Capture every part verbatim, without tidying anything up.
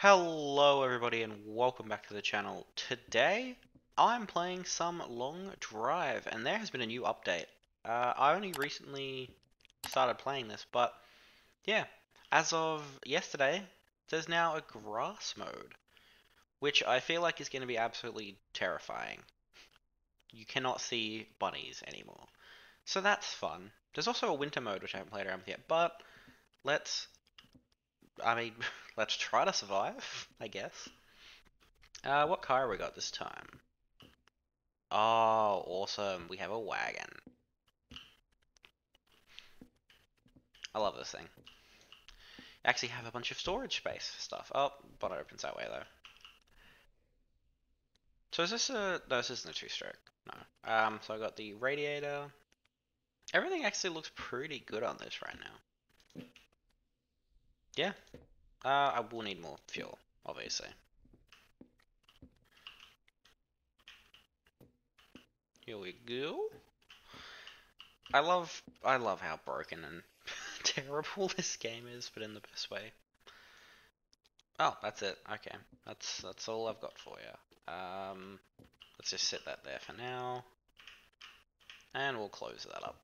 Hello everybody and welcome back to the channel. Today I'm playing some Long Drive and there has been a new update. Uh, I only recently started playing this, but yeah, as of yesterday there's now a grass mode, which I feel like is going to be absolutely terrifying. You cannot see bunnies anymore. So that's fun. There's also a winter mode which I haven't played around with yet, but let's... I mean, let's try to survive, I guess. Uh, what car have we got this time? Oh, awesome. We have a wagon. I love this thing. I actually have a bunch of storage space for stuff. Oh, bonnet opens that way, though. So is this a... No, this isn't a two-stroke. No. Um, so I got the radiator. Everything actually looks pretty good on this right now. Yeah, uh, I will need more fuel, obviously. Here we go. I love, I love how broken and terrible this game is, but in the best way. Oh, that's it. Okay, that's that's all I've got for you. Um, let's just set that there for now, and we'll close that up.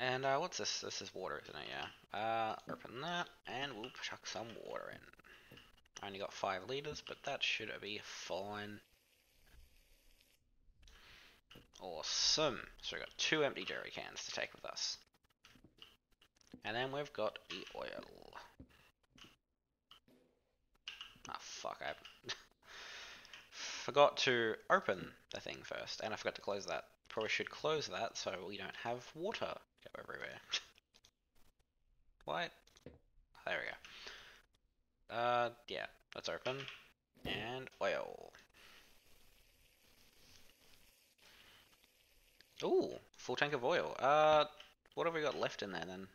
And uh, what's this? This is water, isn't it? Yeah. Uh, open that, and we'll chuck some water in. I only got five liters, but that should be fine. Awesome. So we got two empty jerry cans to take with us, and then we've got the oil. Ah, oh, fuck! I forgot to open the thing first, and I forgot to close that. Probably should close that so we don't have water go everywhere. What? There we go. Uh, yeah, let's open. And oil. Ooh, full tank of oil. Uh, what have we got left in there then?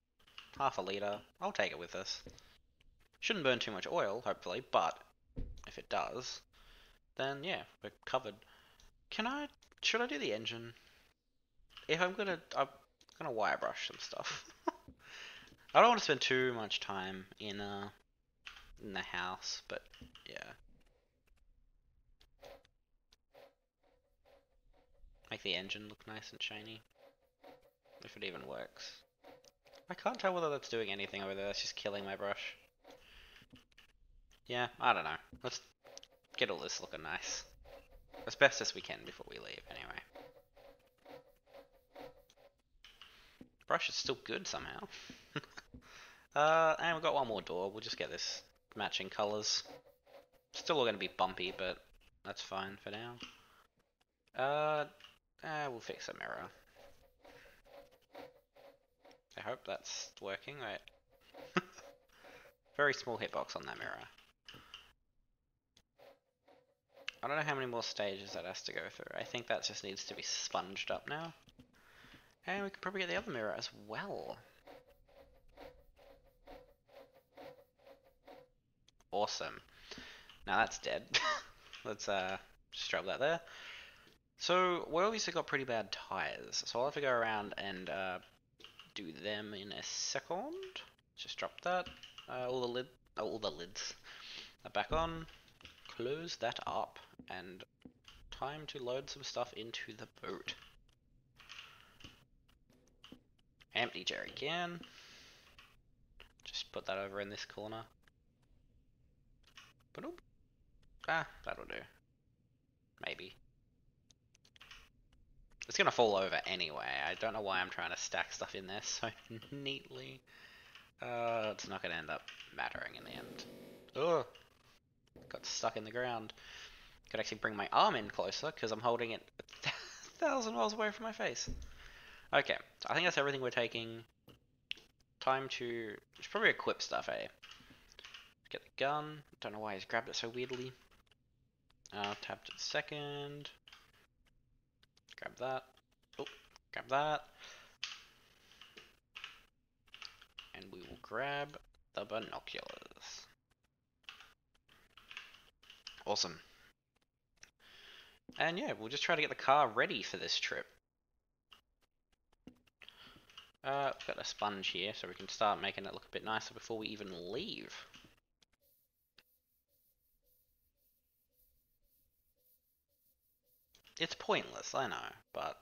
Half a litre. I'll take it with us. Shouldn't burn too much oil, hopefully, but if it does, then yeah, we're covered. Can I... Should I do the engine? If I'm gonna, I'm gonna wire brush some stuff. I don't want to spend too much time in uh in the house, but yeah. Make the engine look nice and shiny, if it even works. I can't tell whether that's doing anything over there. That's just killing my brush. Yeah, I don't know. Let's get all this looking nice. As best as we can before we leave, anyway. Brush is still good somehow. uh, and we've got one more door. We'll just get this matching colours. Still all going to be bumpy, but that's fine for now. Uh, uh, we'll fix the mirror. I hope that's working. Right. Very small hitbox on that mirror. I don't know how many more stages that has to go through. I think that just needs to be sponged up now. And we could probably get the other mirror as well. Awesome. Now that's dead. Let's uh, strap that there. So we obviously got pretty bad tires. So I'll have to go around and uh, do them in a second. Just drop that. Uh, all the lid, oh, all the lids are back on. Close that up, and time to load some stuff into the boat. Empty jerry can. Just put that over in this corner. Boop. Ah, that'll do. Maybe. It's gonna fall over anyway. I don't know why I'm trying to stack stuff in there so neatly. Uh, it's not gonna end up mattering in the end. Ugh. Got stuck in the ground. Could actually bring my arm in closer because I'm holding it a thousand miles away from my face. Okay, so I think that's everything we're taking. Time to... It's probably equip stuff, eh? Get the gun. Don't know why he's grabbed it so weirdly. Uh, tapped it second. Grab that. Oh, grab that. And we will grab the binoculars. Awesome. And yeah, we'll just try to get the car ready for this trip. Uh, we've got a sponge here, so we can start making it look a bit nicer before we even leave. It's pointless, I know, but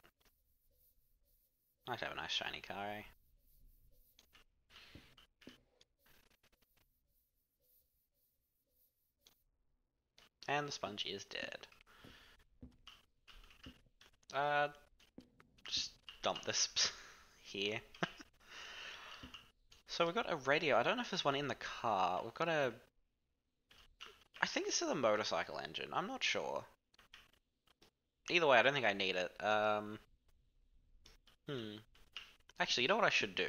I'd have a nice shiny car, eh? And the sponge is dead. Uh, just dump this here. So we've got a radio. I don't know if there's one in the car. We've got a... I think this is a motorcycle engine. I'm not sure. Either way, I don't think I need it. Um, hmm. Actually, you know what I should do?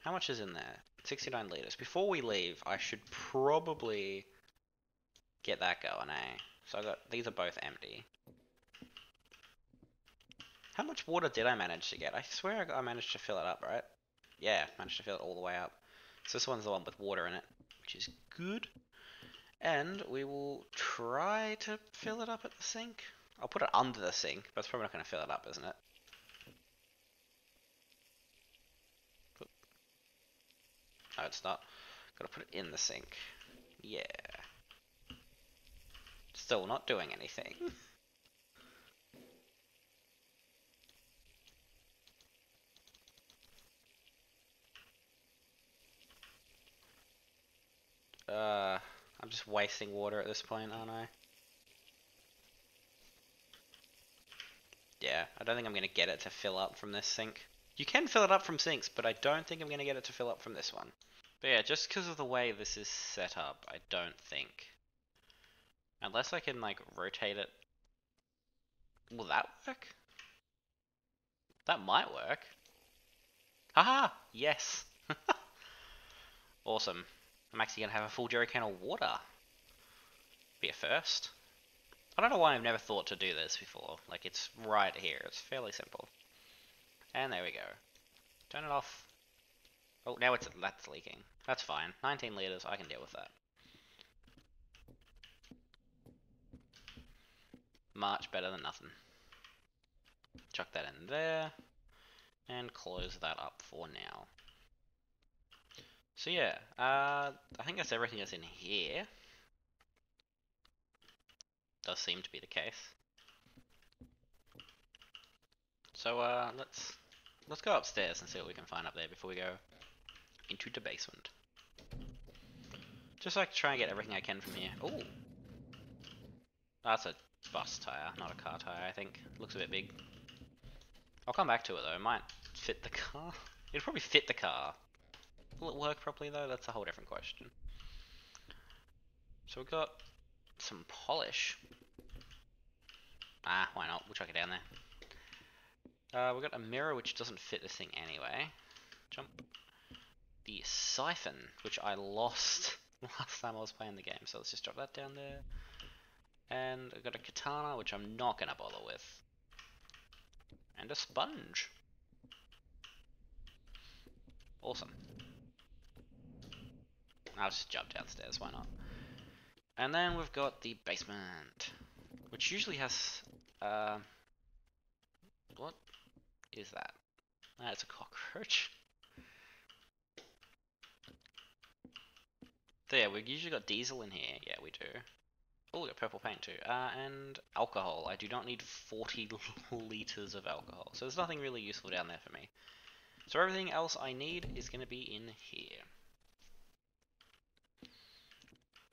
How much is in there? sixty-nine litres. Before we leave, I should probably get that going, eh? So I got... These are both empty. How much water did I manage to get? I swear I, got, I managed to fill it up, right? Yeah, managed to fill it all the way up. So this one's the one with water in it, which is good. And we will try to fill it up at the sink. I'll put it under the sink, but it's probably not going to fill it up, isn't it? No, it's not. Got to put it in the sink. Yeah. Still not doing anything. Uh, I'm just wasting water at this point, aren't I? Yeah, I don't think I'm going to get it to fill up from this sink. You can fill it up from sinks, but I don't think I'm going to get it to fill up from this one. But yeah, just because of the way this is set up, I don't think. Unless I can, like, rotate it. Will that work? That might work. Haha! Yes! Awesome. I'm actually going to have a full jerry can of water. Be a first. I don't know why I've never thought to do this before. Like, it's right here. It's fairly simple. And there we go. Turn it off. Oh, now it's that's leaking. That's fine. nineteen litres. I can deal with that. Much better than nothing. Chuck that in there. And close that up for now. So yeah, uh, I think that's everything that's in here. Does seem to be the case. So uh, let's let's go upstairs and see what we can find up there before we go into the basement. Just so I can try and get everything I can from here. Ooh, that's a bus tire, not a car tire. I think looks a bit big. I'll come back to it though. It might fit the car. It'll probably fit the car. Will it work properly though? That's a whole different question. So we've got some polish. Ah, why not? We'll chuck it down there. Uh, we've got a mirror which doesn't fit this thing anyway. Jump. The siphon, which I lost last time I was playing the game. So let's just drop that down there. And I've got a katana, which I'm not going to bother with. And a sponge. Awesome. I'll just jump downstairs, why not? And then we've got the basement, which usually has, uh, what is that? That's a cockroach. There, we've usually got diesel in here. Yeah, we do. Oh, we got purple paint too. Uh, and alcohol. I do not need forty litres of alcohol, so there's nothing really useful down there for me. So everything else I need is going to be in here.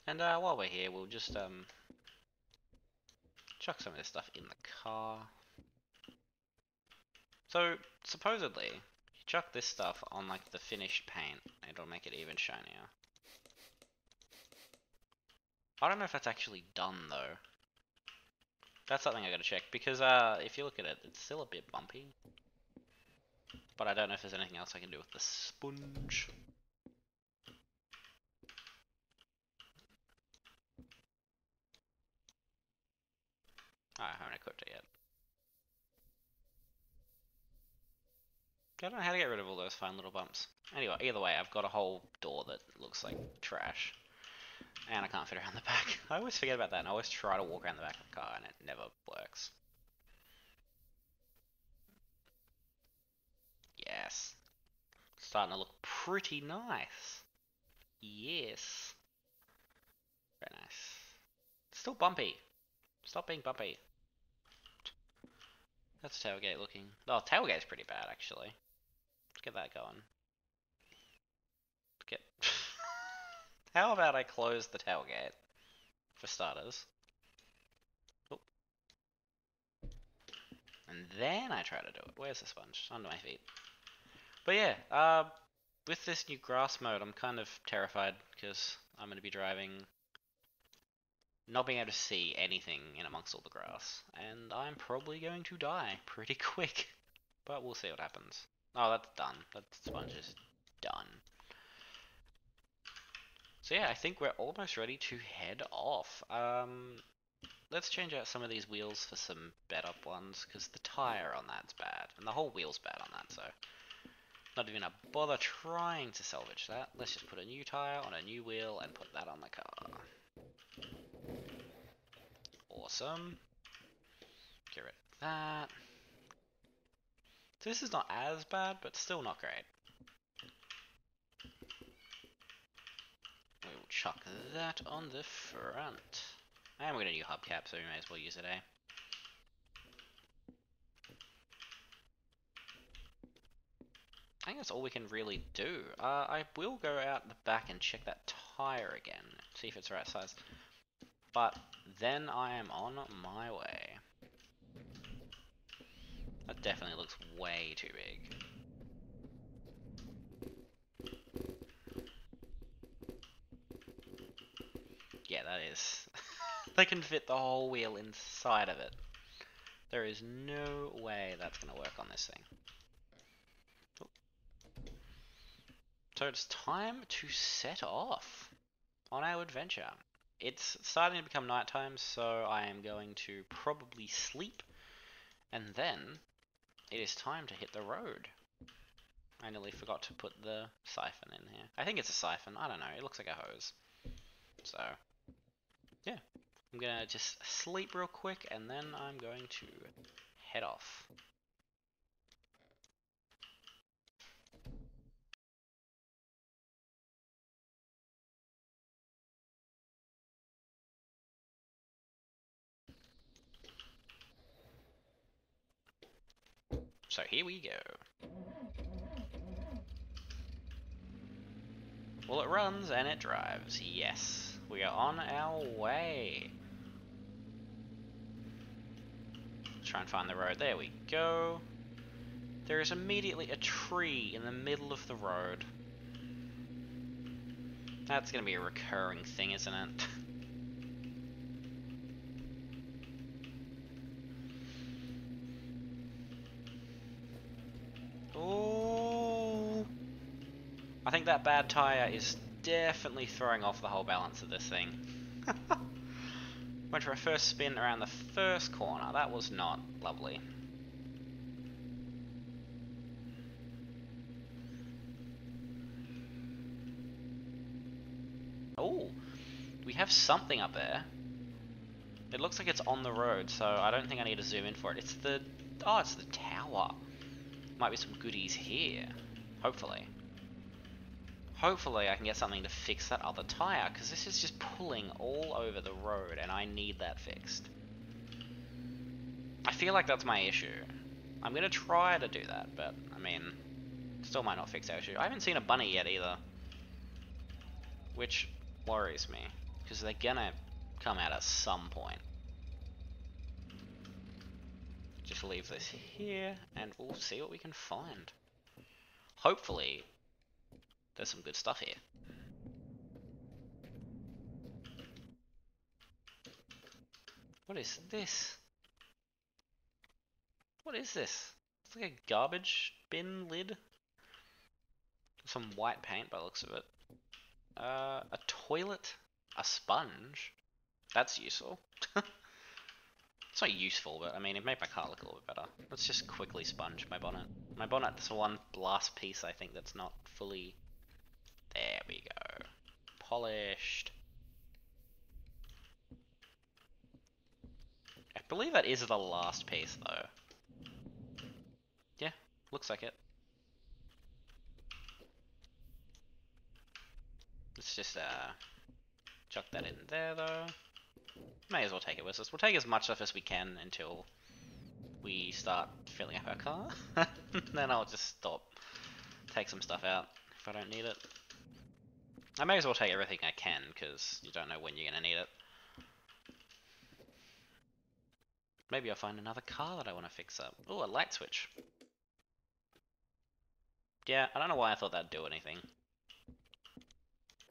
And uh, while we're here, we'll just um, chuck some of this stuff in the car. So, supposedly, you chuck this stuff on like the finished paint, it'll make it even shinier. I don't know if that's actually done, though. That's something I gotta check, because uh, if you look at it, it's still a bit bumpy. But I don't know if there's anything else I can do with the sponge. I haven't equipped it yet. I don't know how to get rid of all those fine little bumps. Anyway, either way, I've got a whole door that looks like trash. And I can't fit around the back. I always forget about that, and I always try to walk around the back of the car, and it never works. Yes. It's starting to look pretty nice. Yes. Very nice. It's still bumpy. Stop being bumpy. That's tailgate looking. Oh, tailgate's pretty bad, actually. Let's get that going. Get... How about I close the tailgate, for starters? Oop. And then I try to do it. Where's the sponge? Under my feet. But yeah, uh, with this new grass mode, I'm kind of terrified, because I'm going to be driving... not being able to see anything in amongst all the grass. And I'm probably going to die pretty quick. But we'll see what happens. Oh, that's done. That sponge is done. So yeah, I think we're almost ready to head off. Um, let's change out some of these wheels for some better ones, because the tire on that's bad. And the whole wheel's bad on that, so... not even gonna bother trying to salvage that. Let's just put a new tire on a new wheel and put that on the car. Awesome. Get rid of that. So this is not as bad, but still not great. We will chuck that on the front. And we're gonna do hubcap, so we may as well use it, eh? I think that's all we can really do. Uh, I will go out the back and check that tire again, see if it's the right size. But then I am on my way. That definitely looks way too big. Yeah, that is. They can fit the whole wheel inside of it. There is no way that's going to work on this thing. So it's time to set off on our adventure. It's starting to become nighttime, so I am going to probably sleep, and then it is time to hit the road. I nearly forgot to put the siphon in here. I think it's a siphon. I don't know. It looks like a hose. So, yeah. I'm going to just sleep real quick, and then I'm going to head off. So here we go. Well, it runs and it drives. Yes, we are on our way. Let's try and find the road. There we go. There is immediately a tree in the middle of the road. That's going to be a recurring thing, isn't it? I think that bad tire is definitely throwing off the whole balance of this thing. Went for a first spin around the first corner. That was not lovely. Oh, we have something up there. It looks like it's on the road, so I don't think I need to zoom in for it. It's the... oh, it's the tower. Might be some goodies here. Hopefully. Hopefully I can get something to fix that other tire, because this is just pulling all over the road, and I need that fixed. I feel like that's my issue. I'm going to try to do that, but, I mean, still might not fix our issue. I haven't seen a bunny yet, either. Which worries me, because they're going to come out at some point. Just leave this here, and we'll see what we can find. Hopefully... there's some good stuff here. What is this? What is this? It's like a garbage bin lid. Some white paint by the looks of it. Uh, a toilet? A sponge? That's useful. It's not useful, but I mean, it made my car look a little bit better. Let's just quickly sponge my bonnet. My bonnet's one last piece, I think, that's not fully... there we go. Polished. I believe that is the last piece, though. Yeah, looks like it. Let's just uh, chuck that in there, though. May as well take it with us. We'll take as much stuff as we can until we start filling up our car. Then I'll just stop, take some stuff out if I don't need it. I may as well take everything I can, because you don't know when you're going to need it. Maybe I'll find another car that I want to fix up. Ooh, a light switch. Yeah, I don't know why I thought that'd do anything.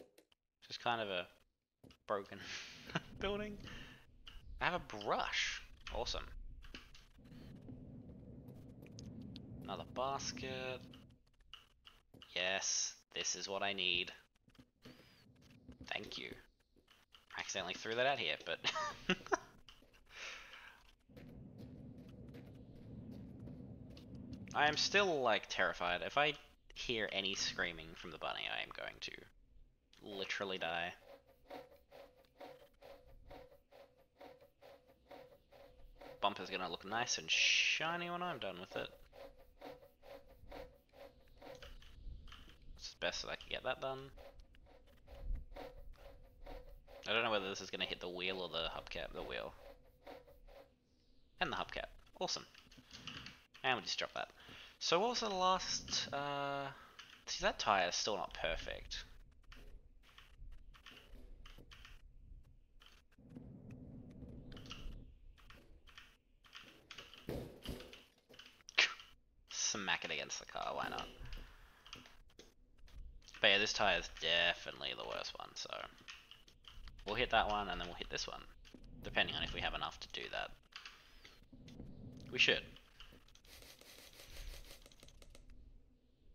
It's just kind of a broken building. I have a brush. Awesome. Another basket. Yes, this is what I need. Thank you. I accidentally threw that out here, but... I am still, like, terrified. If I hear any screaming from the bunny, I am going to literally die. Bumper's gonna look nice and shiny when I'm done with it. It's best that I can get that done. I don't know whether this is going to hit the wheel or the hubcap. The wheel. And the hubcap. Awesome. And we'll just drop that. So what was the last... Uh... See, that tire is still not perfect. Smack it against the car, why not? But yeah, this tire is definitely the worst one, so... We'll hit that one, and then we'll hit this one. Depending on if we have enough to do that. We should.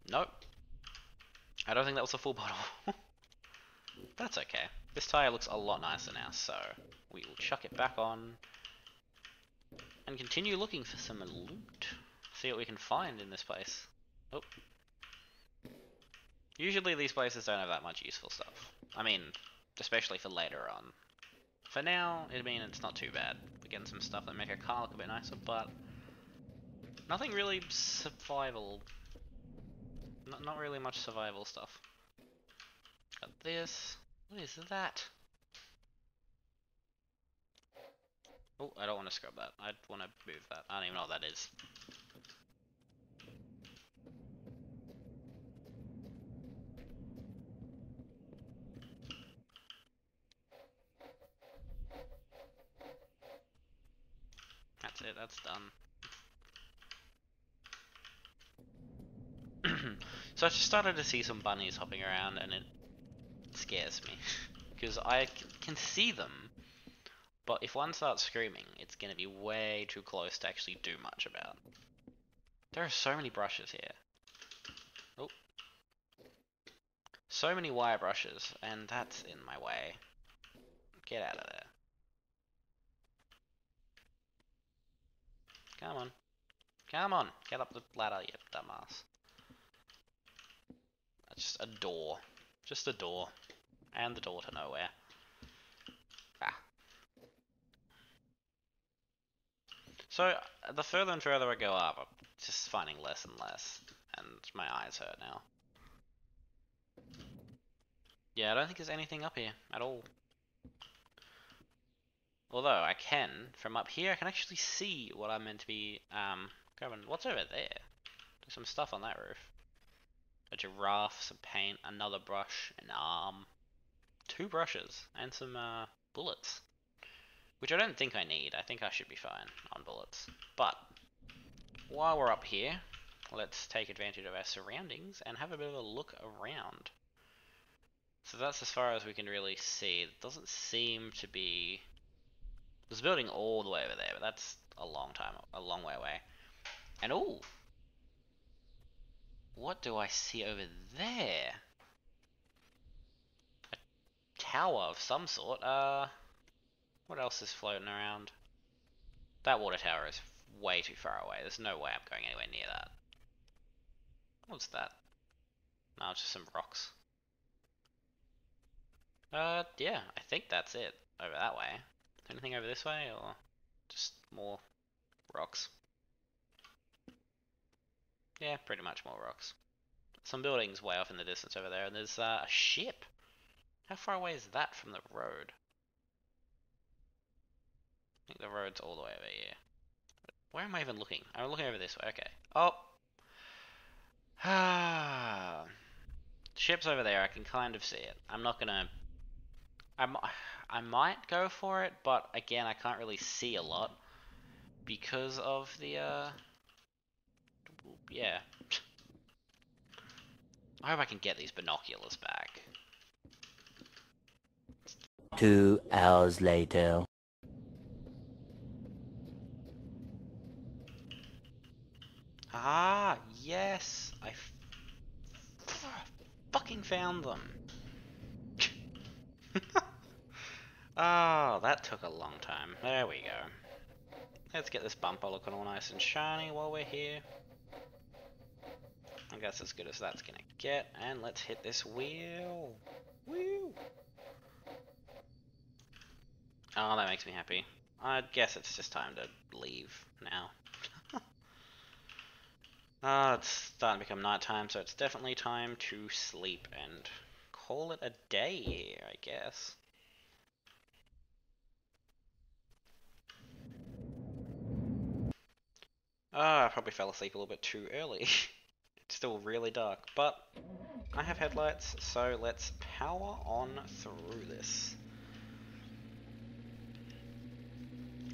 Nope. I don't think that was a full bottle. That's okay. This tire looks a lot nicer now, so we will chuck it back on. And continue looking for some loot. See what we can find in this place. Oh. Usually these places don't have that much useful stuff. I mean... Especially for later on. For now, I mean, it's not too bad. We're getting some stuff that make our car look a bit nicer, but... Nothing really survival. Not, not really much survival stuff. Got this. What is that? Oh, I don't want to scrub that. I want to move that. I don't even know what that is. That's it, that's done. So I just started to see some bunnies hopping around and it scares me. Because I can see them, but if one starts screaming, it's going to be way too close to actually do much about. There are so many brushes here. Oh. So many wire brushes, and that's in my way. Get out of there. Come on. Come on. Get up the ladder, you dumbass. That's just a door. Just a door. And the door to nowhere. Ah. So, the further and further I go up, I'm just finding less and less. And my eyes hurt now. Yeah, I don't think there's anything up here at all. Although I can, from up here, I can actually see what I'm meant to be um, grabbing. What's over there? There's some stuff on that roof. A giraffe, some paint, another brush, an arm, two brushes, and some uh, bullets. Which I don't think I need. I think I should be fine on bullets. But while we're up here, let's take advantage of our surroundings and have a bit of a look around. So that's as far as we can really see. It doesn't seem to be... There's a building all the way over there, but that's a long time, a long way away. And ooh! What do I see over there? A tower of some sort. Uh, what else is floating around? That water tower is way too far away. There's no way I'm going anywhere near that. What's that? No, it's just some rocks. Uh, yeah, I think that's it over that way. Anything over this way, or just more rocks? Yeah, pretty much more rocks. Some buildings way off in the distance over there, and there's uh, a ship. How far away is that from the road? I think the road's all the way over here. Where am I even looking? I'm looking over this way, okay. Oh. Ah. Ship's over there, I can kind of see it. I'm not gonna... I'm, I might go for it, but again, I can't really see a lot. Because of the, uh... yeah. I hope I can get these binoculars back. Two hours later. Ah, yes! I f fucking found them! Oh, that took a long time. There we go. Let's get this bumper looking all nice and shiny while we're here. I guess as good as that's gonna get. And let's hit this wheel. Woo! Oh, that makes me happy. I guess it's just time to leave now. Ah, uh, it's starting to become nighttime, so it's definitely time to sleep and call it a day here, I guess. Ah, oh, I probably fell asleep a little bit too early. It's still really dark, but I have headlights, so let's power on through this.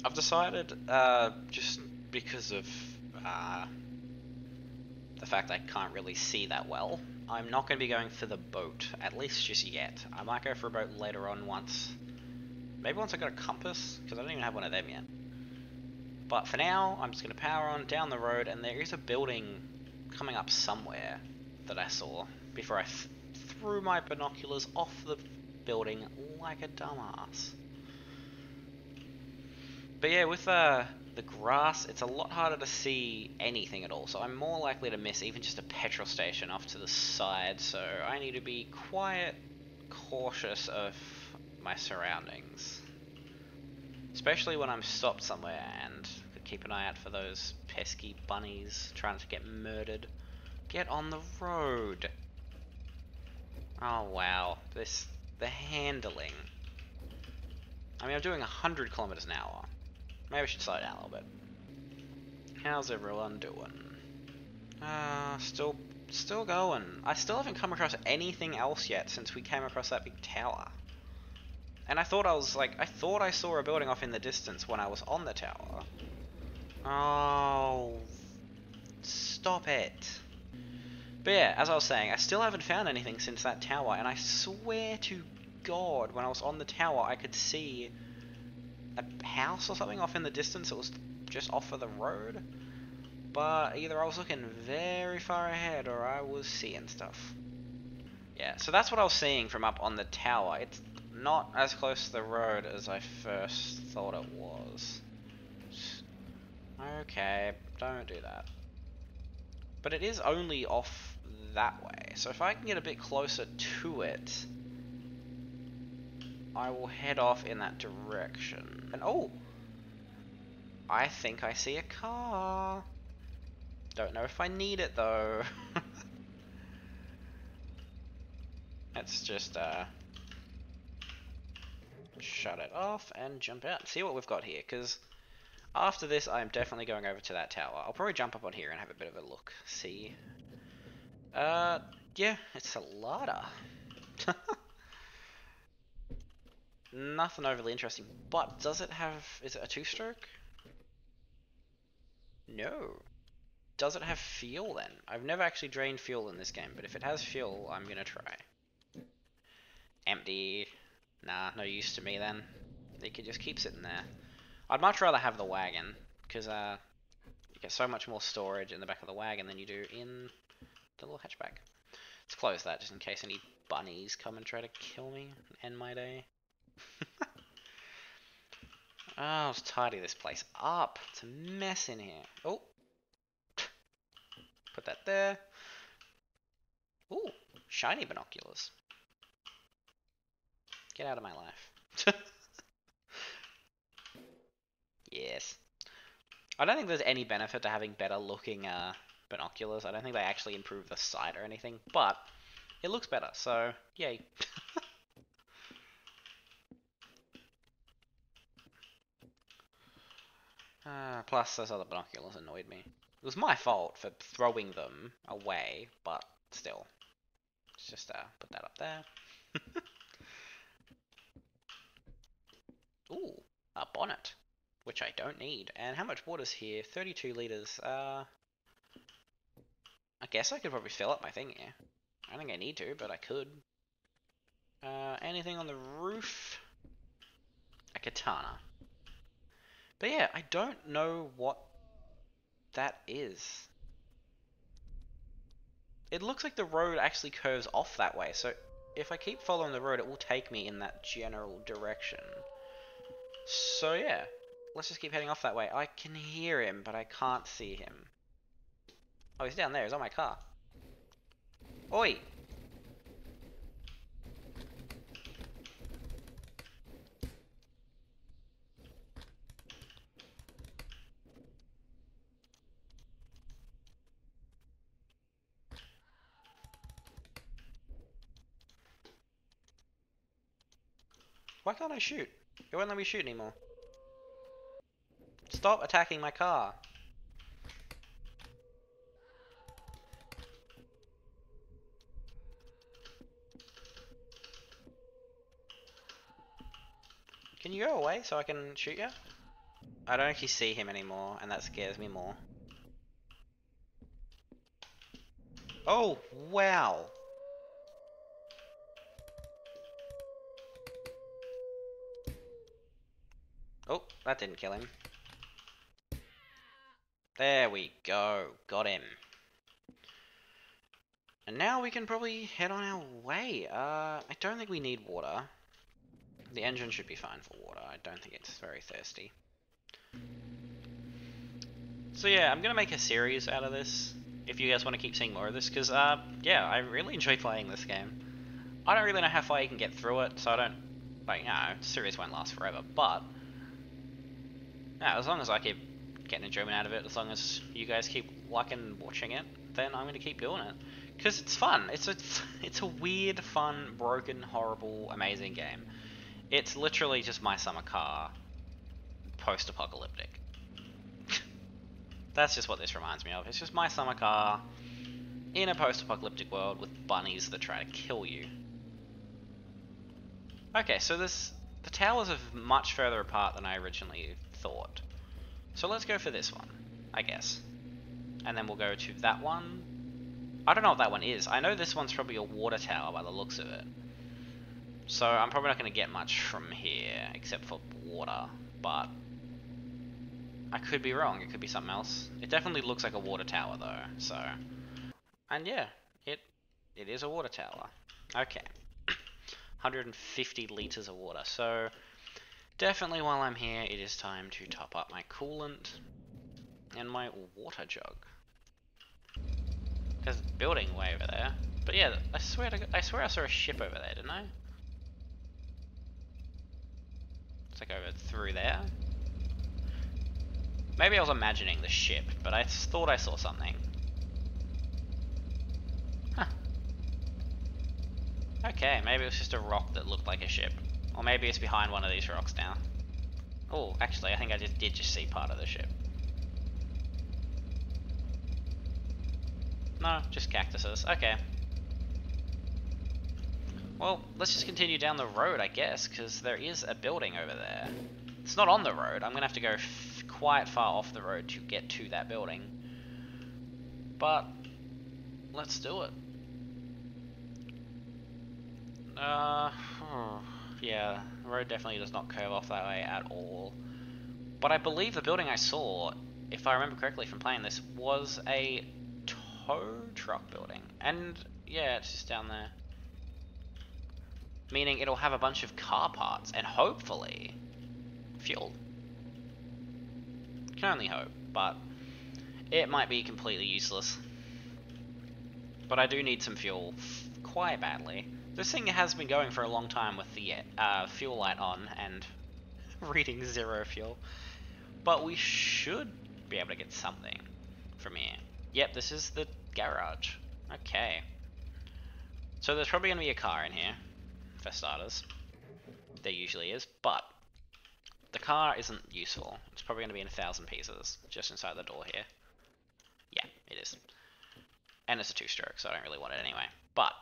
I've decided, uh, just because of, uh... the fact I can't really see that well, I'm not going to be going for the boat, at least just yet. I might go for a boat later on once, maybe once I got a compass, because I don't even have one of them yet. But for now, I'm just going to power on down the road, and there is a building coming up somewhere that I saw before I th threw my binoculars off the building like a dumbass. But yeah, with uh, the grass, it's a lot harder to see anything at all, so I'm more likely to miss even just a petrol station off to the side, so I need to be quite cautious of my surroundings. Especially when I'm stopped somewhere and could keep an eye out for those pesky bunnies trying to get murdered. Get on the road! Oh wow, this, the handling. I mean, I'm doing one hundred kilometers an hour. Maybe I should slow down a little bit. How's everyone doing? Ah, uh, still, still going. I still haven't come across anything else yet since we came across that big tower. And I thought I was like, I thought I saw a building off in the distance when I was on the tower. Oh, stop it. But yeah, as I was saying, I still haven't found anything since that tower, and I swear to God, when I was on the tower, I could see a house or something off in the distance. It was just off of the road, but either I was looking very far ahead or I was seeing stuff. Yeah, so that's what I was seeing from up on the tower. It's not as close to the road as I first thought it was. Okay, don't do that. But it is only off that way, so if I can get a bit closer to it, I will head off in that direction. And oh! I think I see a car. Don't know if I need it though. Let's just uh, shut it off and jump out and see what we've got here, because after this I'm definitely going over to that tower. I'll probably jump up on here and have a bit of a look. See? Uh, yeah, it's a ladder. Nothing overly interesting, but does it have, is it a two-stroke? No. Does it have fuel then? I've never actually drained fuel in this game, but if it has fuel, I'm gonna try. Empty. Nah, no use to me then. They could just keep sitting there. I'd much rather have the wagon, because uh, you get so much more storage in the back of the wagon than you do in the little hatchback. Let's close that just in case any bunnies come and try to kill me and end my day. Oh, let's tidy this place up. It's a mess in here. Oh, put that there. Ooh, shiny binoculars. Get out of my life. Yes. I don't think there's any benefit to having better looking uh, binoculars. I don't think they actually improve the sight or anything, but it looks better, so yay. Uh, plus, those other binoculars annoyed me. It was my fault for throwing them away, but still. Let's just uh, put that up there. Ooh, a bonnet, which I don't need. And how much water's here? thirty-two litres. Uh, I guess I could probably fill up my thing here. I don't think I need to, but I could. Uh, anything on the roof? A katana. But yeah, I don't know what that is. It looks like the road actually curves off that way, so if I keep following the road, it will take me in that general direction. So yeah, let's just keep heading off that way. I can hear him, but I can't see him. Oh, he's down there. He's on my car. Oi! Why can't I shoot? It won't let me shoot anymore. Stop attacking my car. Can you go away so I can shoot you? I don't actually see him anymore, and that scares me more. Oh, wow. Oh, that didn't kill him. There we go. Got him. And now we can probably head on our way. Uh, I don't think we need water. The engine should be fine for water. I don't think it's very thirsty. So yeah, I'm going to make a series out of this. If you guys want to keep seeing more of this. Because, uh, yeah, I really enjoy playing this game. I don't really know how far you can get through it. So I don't... Like, no, series won't last forever. But... Now, as long as I keep getting enjoyment out of it, as long as you guys keep liking watching it, then I'm going to keep doing it. Because it's fun. It's a, it's a weird, fun, broken, horrible, amazing game. It's literally just My Summer Car, post-apocalyptic. That's just what this reminds me of. It's just My Summer Car in a post-apocalyptic world with bunnies that try to kill you. Okay, so this the towers are much further apart than I originally thought. So let's go for this one, I guess. And then we'll go to that one. I don't know what that one is. I know this one's probably a water tower by the looks of it. So I'm probably not going to get much from here, except for water, but I could be wrong. It could be something else. It definitely looks like a water tower though, so. And yeah, it it is a water tower. Okay. one hundred fifty litres of water, so... Definitely while I'm here, it is time to top up my coolant and my water jug. There's a building way over there. But yeah, I swear, to God, I swear I saw a ship over there, didn't I? It's like over through there. Maybe I was imagining the ship, but I thought I saw something. Huh. Okay, maybe it was just a rock that looked like a ship. Or maybe it's behind one of these rocks now. Oh, actually, I think I just did just see part of the ship. No, just cactuses. Okay. Well, let's just continue down the road, I guess, because there is a building over there. It's not on the road. I'm going to have to go f quite far off the road to get to that building. But, let's do it. Uh... Oh. Yeah, the road definitely does not curve off that way at all. But I believe the building I saw, if I remember correctly from playing this, was a tow truck building. And yeah, it's just down there. Meaning it'll have a bunch of car parts and hopefully fuel. Can only hope, but it might be completely useless. But I do need some fuel quite badly. This thing has been going for a long time with the uh, fuel light on and reading zero fuel. But we should be able to get something from here. Yep, this is the garage. Okay. So there's probably going to be a car in here, for starters. There usually is, but The car isn't useful. It's probably going to be in a thousand pieces just inside the door here. Yeah, it is. And it's a two-stroke, so I don't really want it anyway. But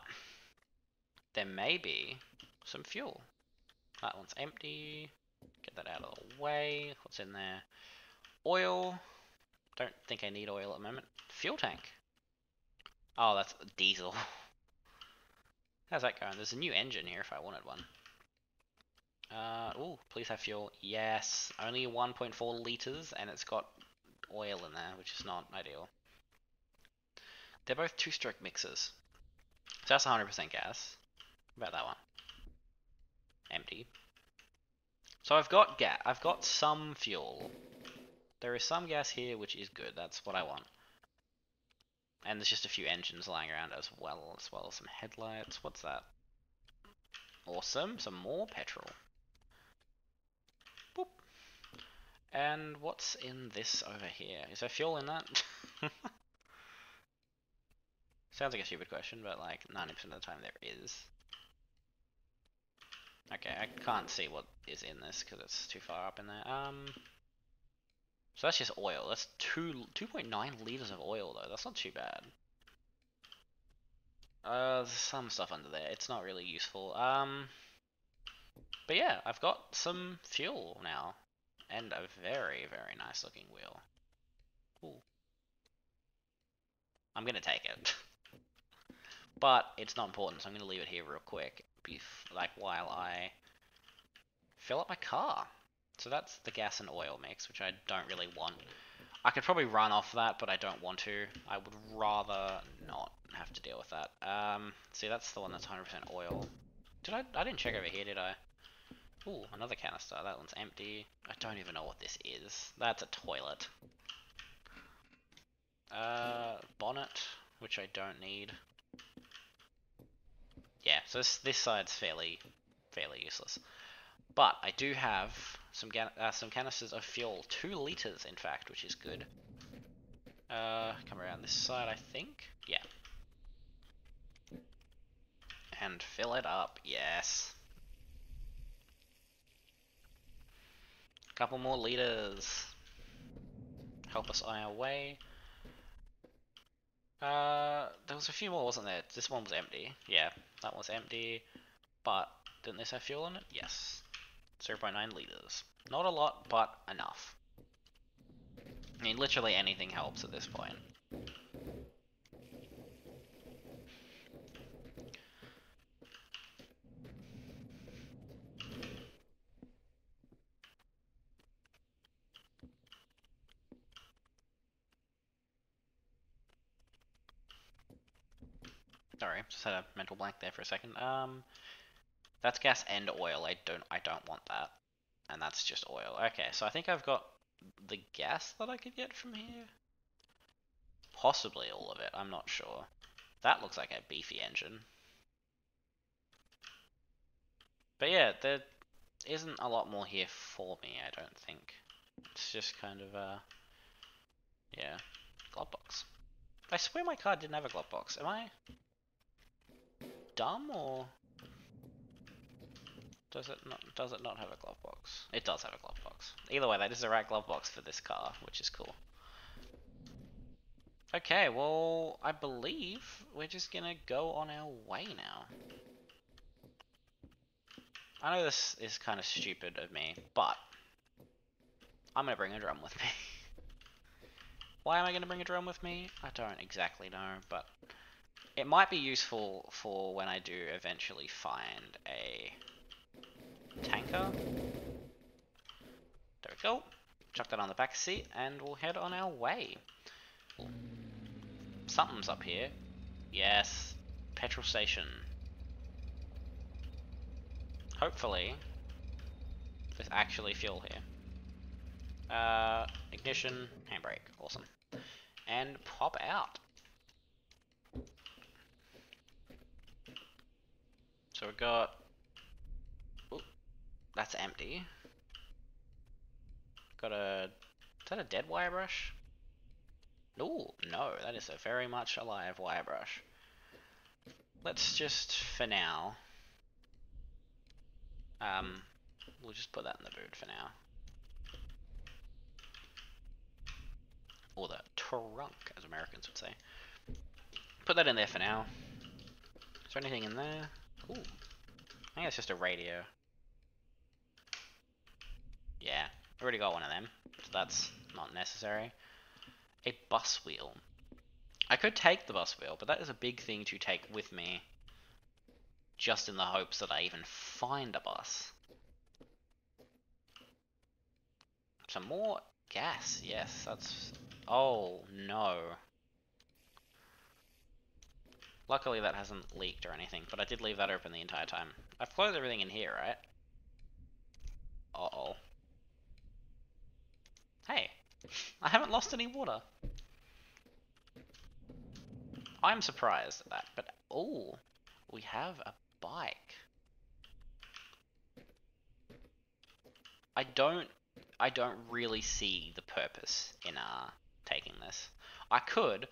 there may be some fuel. That one's empty. Get that out of the way. What's in there? Oil. Don't think I need oil at the moment. Fuel tank. Oh, that's diesel. How's that going? There's a new engine here if I wanted one. Uh, ooh, please have fuel. Yes, only one point four litres, and it's got oil in there, which is not ideal. They're both two-stroke mixers. So that's one hundred percent gas. What about that one? Empty. So I've got gas. I've got some fuel. There is some gas here, which is good. That's what I want. And there's just a few engines lying around as well, as well as some headlights. What's that? Awesome. Some more petrol. Boop. And what's in this over here? Is there fuel in that? Sounds like a stupid question, but like ninety percent of the time there is. Okay, I can't see what is in this because it's too far up in there. Um, so that's just oil. That's two two point nine liters of oil though. That's not too bad. Uh, there's some stuff under there. It's not really useful. Um, but yeah, I've got some fuel now, and a very very nice looking wheel. Cool. I'm gonna take it. But it's not important, so I'm going to leave it here real quick, like while I fill up my car. So that's the gas and oil mix, which I don't really want. I could probably run off that, but I don't want to. I would rather not have to deal with that. Um, see, that's the one that's one hundred percent oil. Did I? I didn't check over here, did I? Ooh, another canister. That one's empty. I don't even know what this is. That's a toilet. Uh, bonnet, which I don't need. Yeah, so this, this side's fairly, fairly useless. But I do have some uh, some canisters of fuel, two liters in fact, which is good. Uh, come around this side, I think. Yeah. And fill it up. Yes. A couple more liters. Help us on our way. Uh, there was a few more, wasn't there? This one was empty. Yeah, that one's empty. But didn't this have fuel in it? Yes. zero point nine litres. Not a lot, but enough. I mean, literally anything helps at this point. Sorry, just had a mental blank there for a second. Um, that's gas and oil. I don't, I don't want that. And that's just oil. Okay, so I think I've got the gas that I could get from here. Possibly all of it. I'm not sure. That looks like a beefy engine. But yeah, there isn't a lot more here for me. I don't think. It's just kind of uh, yeah, glove box. I swear my car didn't have a glove box. Am I dumb or does it not does it not have a glove box? It does have a glove box. Either way, that is the right glove box for this car, which is cool. Okay, well, I believe we're just gonna go on our way now. I know this is kind of stupid of me, but I'm gonna bring a drum with me. Why am I gonna bring a drum with me? I don't exactly know, but it might be useful for when I do eventually find a tanker. There we go. Chuck that on the back seat and we'll head on our way. Something's up here. Yes, petrol station. Hopefully there's actually fuel here. Uh, ignition, handbrake, awesome. And pop out. So we got, ooh, that's empty. Got a, is that a dead wire brush? No, no, that is a very much alive wire brush. Let's just, for now, um, we'll just put that in the boot for now. trunk, as Americans would say. Put that in there for now. Is there anything in there? Ooh. I think it's just a radio. Yeah, I already got one of them, so that's not necessary. A bus wheel. I could take the bus wheel, but that is a big thing to take with me, just in the hopes that I even find a bus. Some more gas, yes, that's... Oh, no. Luckily that hasn't leaked or anything, but I did leave that open the entire time. I've closed everything in here, right? Uh-oh. Hey, I haven't lost any water. I'm surprised at that, but... Oh, we have a bike. I don't... I don't really see the purpose in uh, taking this. I could,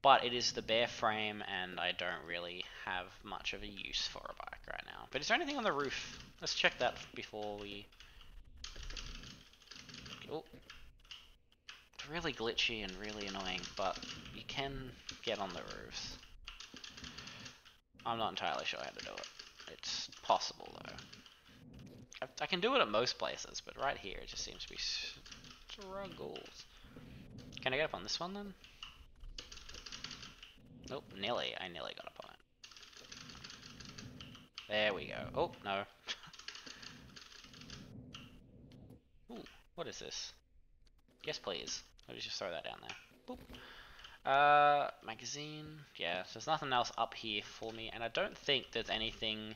but it is the bare frame and I don't really have much of a use for a bike right now. But is there anything on the roof? Let's check that before we... Oh. It's really glitchy and really annoying, but you can get on the roofs. I'm not entirely sure how to do it. It's possible though. I can do it at most places, but right here it just seems to be struggles. Can I get up on this one then? Nope, oh, nearly. I nearly got up on it. There we go. Oh, no. Ooh, what is this? Yes, please. Let me just throw that down there. Boop. Uh, magazine. Yeah, so there's nothing else up here for me, and I don't think there's anything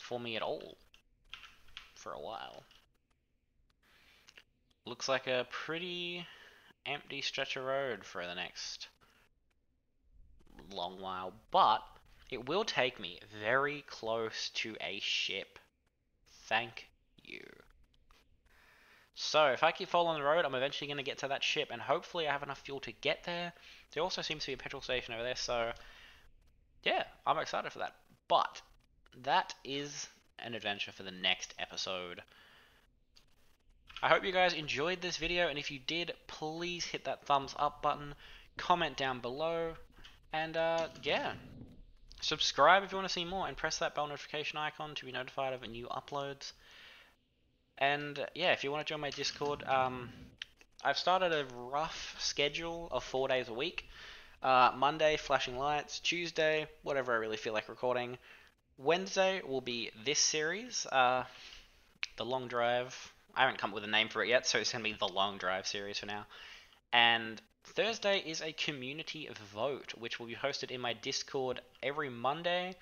for me at all. For a while. Looks like a pretty empty stretch of road for the next long while, but it will take me very close to a ship. Thank you. So if I keep following the road, I'm eventually going to get to that ship, and hopefully I have enough fuel to get there. There also seems to be a petrol station over there, so yeah, I'm excited for that. But that is an adventure for the next episode. I hope you guys enjoyed this video, and if you did, please hit that thumbs up button, comment down below, and uh, yeah, subscribe if you want to see more, and press that bell notification icon to be notified of new uploads. And yeah, if you want to join my Discord, um, I've started a rough schedule of four days a week. uh, Monday, flashing lights, Tuesday, whatever I really feel like recording. Wednesday will be this series, uh, The Long Drive. I haven't come up with a name for it yet, so it's going to be The Long Drive series for now. And Thursday is a community vote, which will be hosted in my Discord every Monday.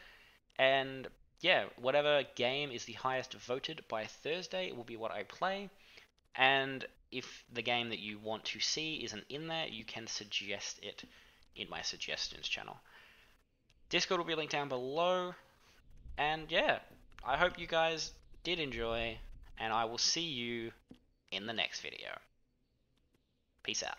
And yeah, whatever game is the highest voted by Thursday will be what I play. And if the game that you want to see isn't in there, you can suggest it in my suggestions channel. Discord will be linked down below. And yeah, I hope you guys did enjoy, and I will see you in the next video. Peace out.